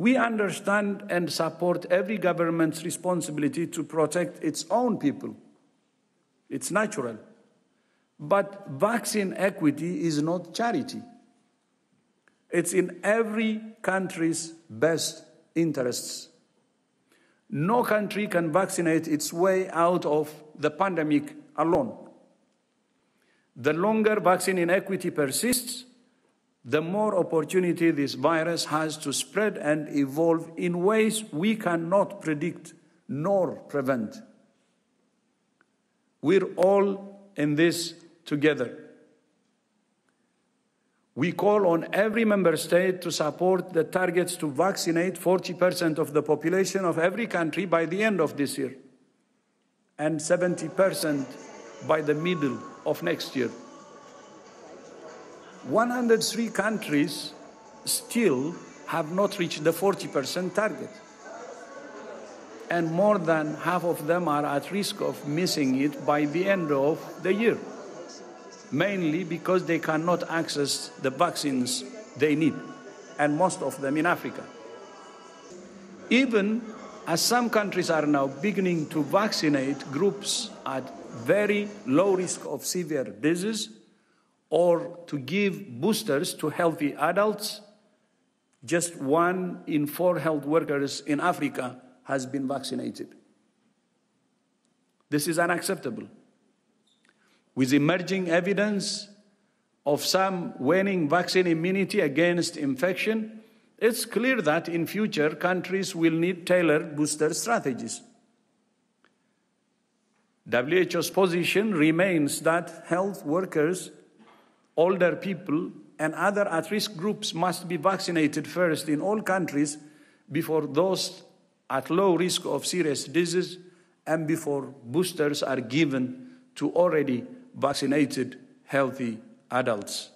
We understand and support every government's responsibility to protect its own people. It's natural. But vaccine equity is not charity. It's in every country's best interests. No country can vaccinate its way out of the pandemic alone. The longer vaccine inequity persists, the more opportunity this virus has to spread and evolve in ways we cannot predict nor prevent. We're all in this together. We call on every member state to support the targets to vaccinate 40% of the population of every country by the end of this year and 70% by the middle of next year. 103 countries still have not reached the 40% target, and more than half of them are at risk of missing it by the end of the year, mainly because they cannot access the vaccines they need, and most of them in Africa. Even as some countries are now beginning to vaccinate groups at very low risk of severe disease, or to give boosters to healthy adults, just 1 in 4 health workers in Africa has been vaccinated. This is unacceptable. With emerging evidence of some waning vaccine immunity against infection, it's clear that in future countries will need tailored booster strategies. WHO's position remains that health workers, older people, and other at-risk groups must be vaccinated first in all countries before those at low risk of serious disease and before boosters are given to already vaccinated healthy adults.